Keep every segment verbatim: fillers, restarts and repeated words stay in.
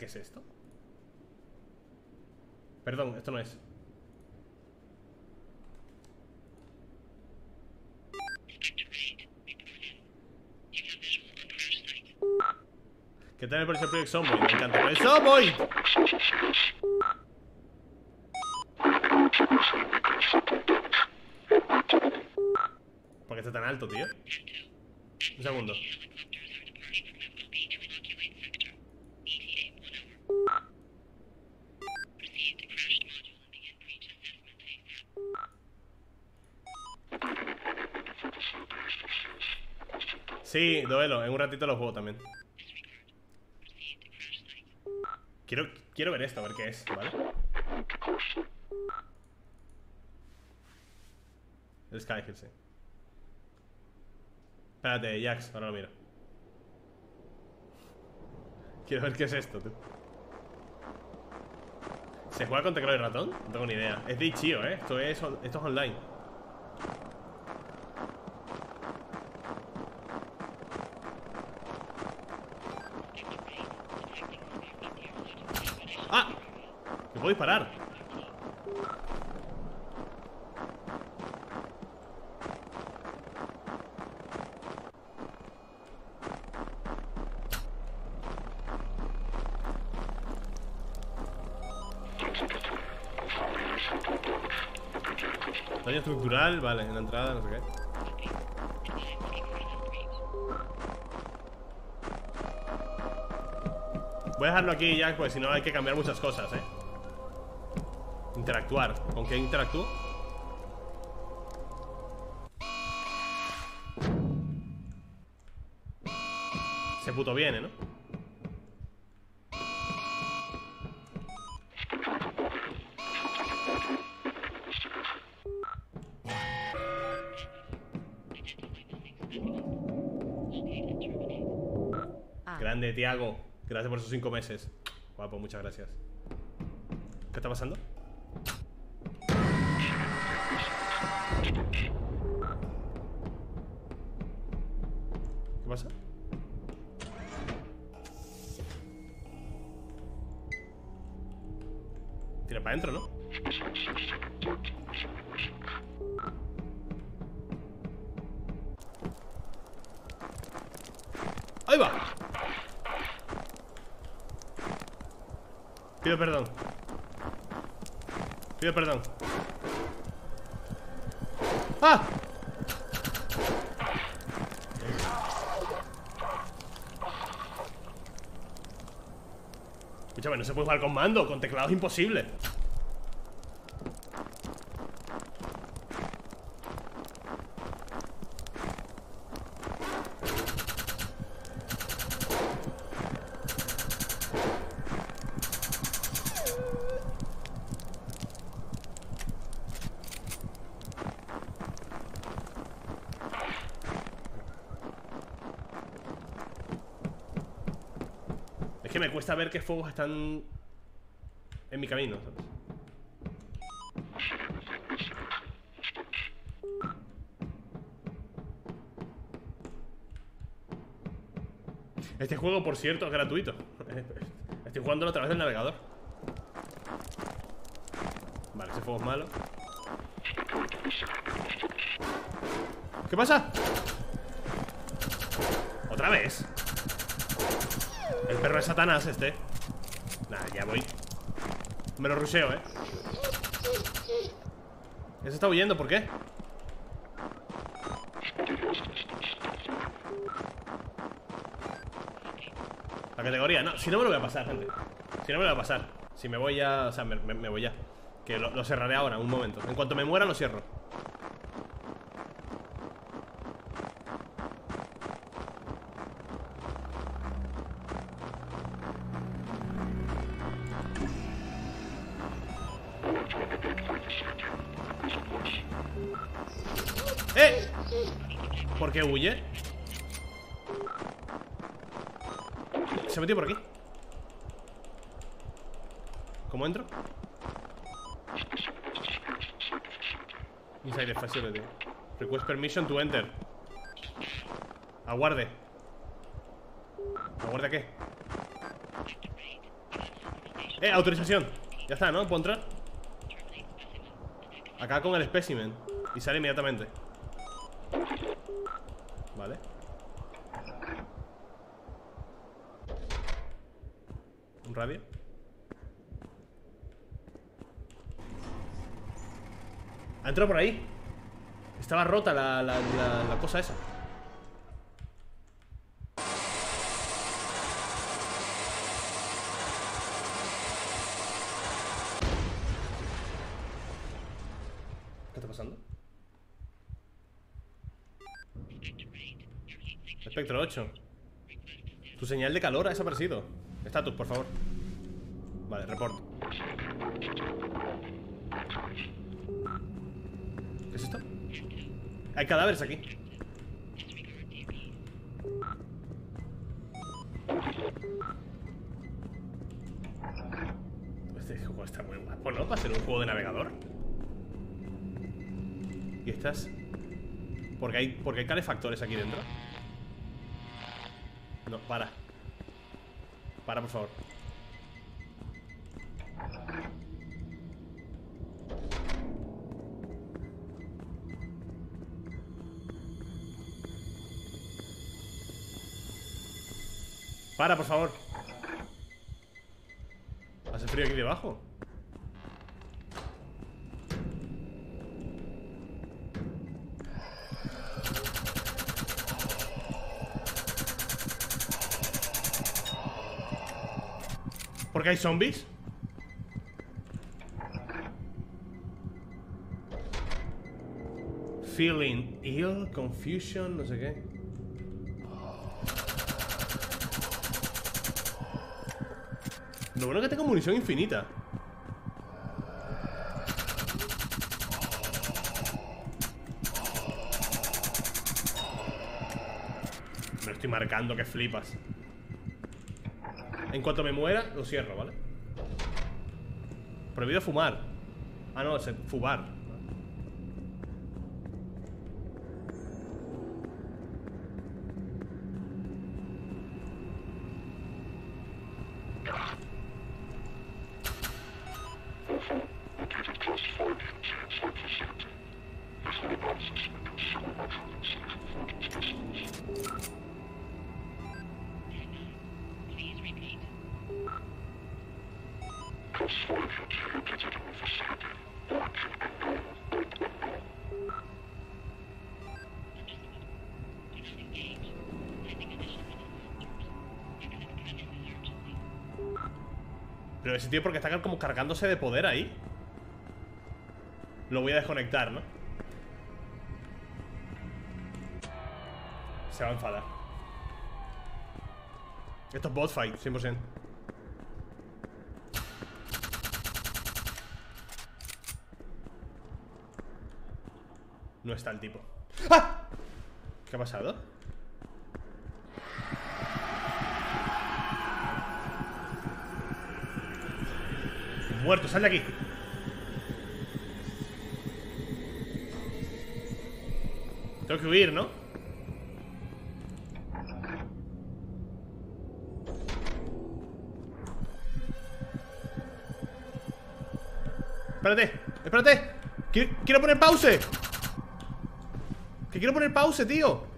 ¿qué es esto? Perdón, esto no es. ¿Qué tal por ese proyecto Zomboy? Me encanta. ¡El Zomboy! ¿Por qué está tan alto, tío? Un segundo. Sí, duelo, en un ratito lo juego también. Quiero, quiero ver esto, a ver qué es, ¿vale? El Sky Hill, sí. Espérate, Jax, ahora lo miro. Quiero ver qué es esto, tú. ¿Se juega con teclado y ratón? No tengo ni idea. Es de Ichio, ¿eh? Esto es, esto es online. ¡Ah! ¡Que puedo disparar! Daño estructural, vale, en la entrada, no sé qué. Voy a dejarlo aquí ya, pues si no hay que cambiar muchas cosas, eh. Interactuar. ¿Con qué interactúo? Se puto viene, ¿no? Ah. Grande, Thiago. Gracias por esos cinco meses. Guapo, muchas gracias. ¿Qué está pasando? ¿Qué pasa? Tira para adentro, ¿no? ¡Ahí va! Pido perdón. Pido perdón. ¡Ah! Escúchame, no se puede jugar con mando, con teclado es imposible. Es que me cuesta ver qué fuegos están en mi camino, ¿sabes? Este juego, por cierto, es gratuito. Estoy jugándolo a través del navegador. Vale, ese fuego es malo. ¿Qué pasa? ¿Otra vez? El perro de Satanás este. Nada, ya voy. Me lo rusheo, eh. Ese está huyendo, ¿por qué? La categoría, no, si no me lo voy a pasar, gente. Si no me lo voy a pasar. Si me voy ya, o sea, me, me, me voy ya. Que lo, lo cerraré ahora, un momento. En cuanto me muera lo cierro. ¡Eh! ¿Por qué huye? Se metió por aquí. ¿Cómo entro? Inside facility. Request permission to enter. Aguarde. ¿Aguarde qué? Eh, autorización. Ya está, ¿no? ¿Puedo entrar? Acá con el espécimen. Y sale inmediatamente. Vale. Un radio. Ha entrado por ahí. Estaba rota la, la, la, la cosa esa. ¿Qué está pasando? Espectro ocho. Tu señal de calor ha desaparecido. Estatus, por favor. Vale, report. ¿Qué es esto? Hay cadáveres aquí. Este juego está muy guapo, ¿no? Para ser un juego de navegador. Y estas... Porque hay, porque hay calefactores aquí dentro. No, para. Para, por favor. Para, por favor. Hace frío aquí debajo. ¿Por qué hay zombies? Feeling ill, confusion, no sé qué. Lo bueno es que tengo munición infinita. Me estoy marcando que flipas. En cuanto me muera, lo cierro, ¿vale? Prohibido fumar. Ah, no, es fumar. Pero ese tío porque está como cargándose de poder ahí. Lo voy a desconectar, ¿no? Se va a enfadar. Esto es boss fight, cien por ciento. No está el tipo. ¡Ah! ¿Qué ha pasado? Muerto, sal de aquí. Tengo que huir, ¿no? Espérate, espérate. Quiero, quiero poner pause. Que quiero poner pause, tío.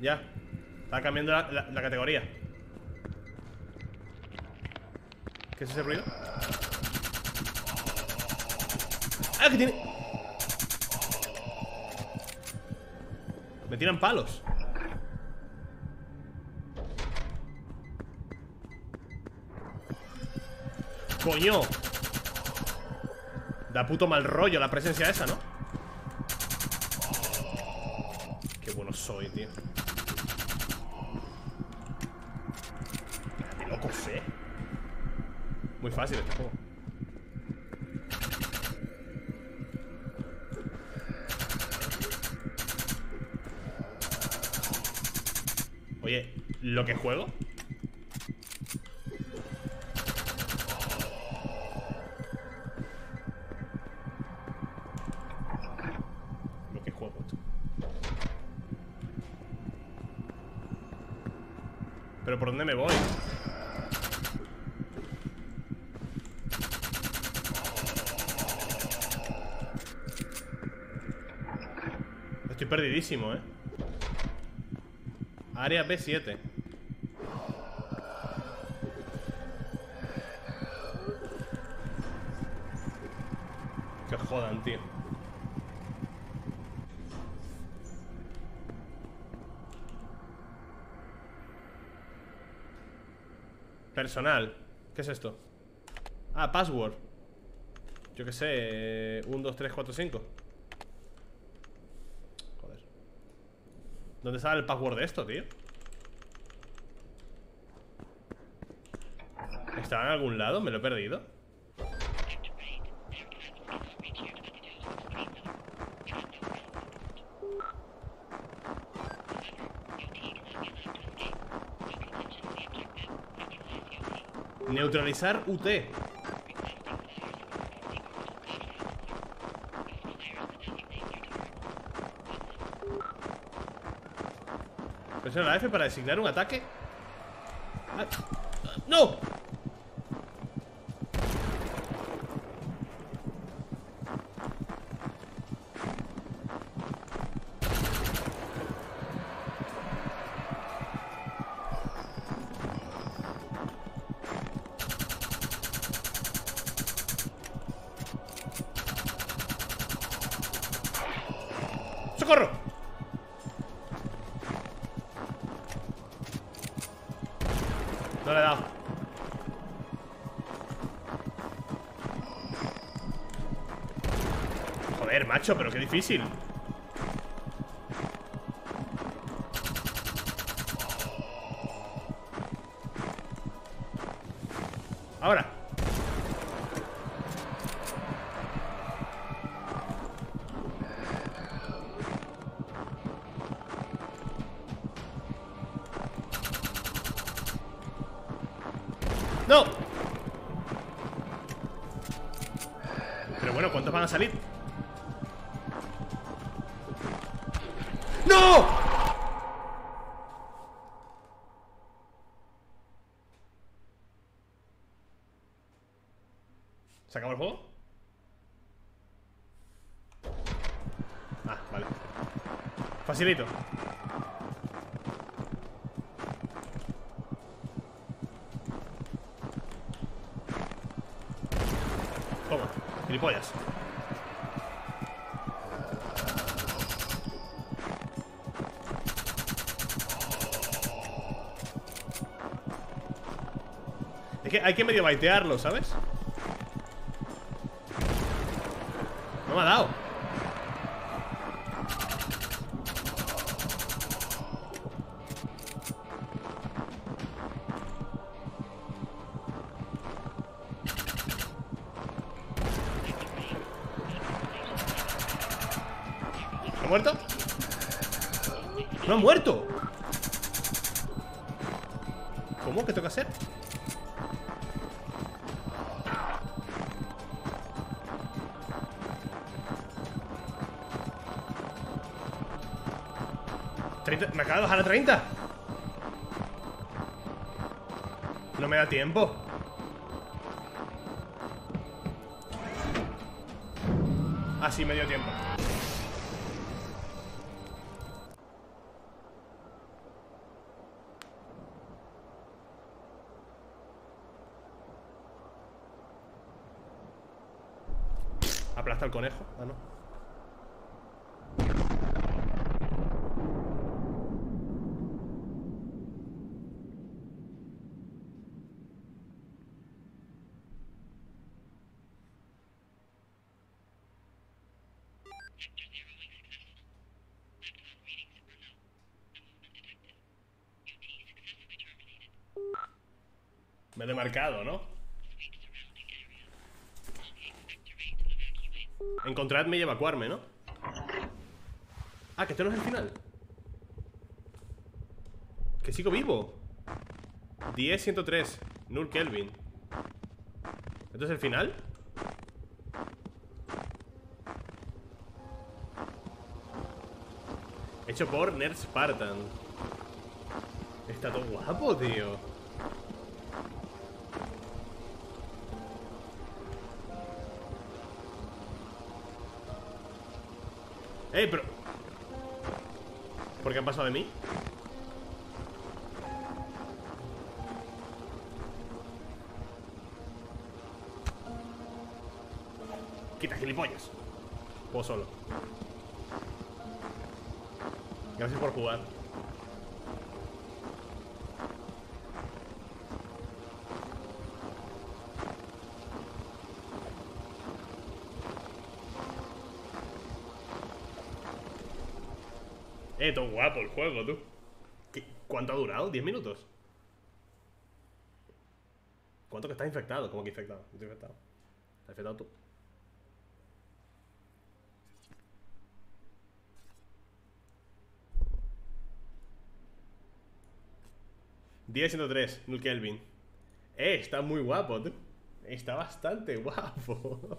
Ya, está cambiando la, la, la categoría. ¿Qué es ese ruido? ¡Ah, que tiene! Me tiran palos. ¡Coño! Da puto mal rollo la presencia esa, ¿no? Qué bueno soy, tío. Qué loco sé. Muy fácil este juego. Oye, ¿lo que juego? ¿Pero por dónde me voy? Estoy perdidísimo, eh. Área B siete. Que jodan, tío. Personal. ¿Qué es esto? Ah, password. Yo qué sé. uno, dos, tres, cuatro, cinco. Joder. ¿Dónde sale el password de esto, tío? ¿Estaba en algún lado? ¿Me lo he perdido? Neutralizar U T. Presiona la F para designar un ataque. Ah, ¡no! ¡Socorro! No le he dado. Joder, macho, pero qué difícil. Ahora. ¡No! Pero bueno, ¿cuántos van a salir? ¡No! ¿Se acabó el juego? Ah, vale. Facilito. Toma, gilipollas. Es que hay que medio baitearlo, ¿sabes? No me ha dado. ¿Ha muerto? ¡No ha muerto! ¿Cómo? ¿Qué toca hacer? ¿treinta? ¿Me acaba de bajar a treinta? No me da tiempo. Ah, sí, me dio tiempo. Aplasta al conejo. Ah, no. Me lo he marcado, ¿no? Encontradme y evacuarme, ¿no? Ah, que esto no es el final. Que sigo vivo. diez, ciento tres. Null Kelvin. ¿Esto es el final? Hecho por Nerd Spartan. está todo guapo, tío. Ey, pero... ¿por qué han pasado de mí? Quita, gilipollas. Puedo solo. Gracias por jugar. Eh, todo guapo el juego, tú. ¿Qué? ¿Cuánto ha durado? ¿diez minutos? ¿Cuánto que estás infectado? ¿Cómo que infectado? No estoy infectado. ¿Estás infectado tú? diez ciento tres, Null Kelvin. Eh, está muy guapo, tú. Está bastante guapo.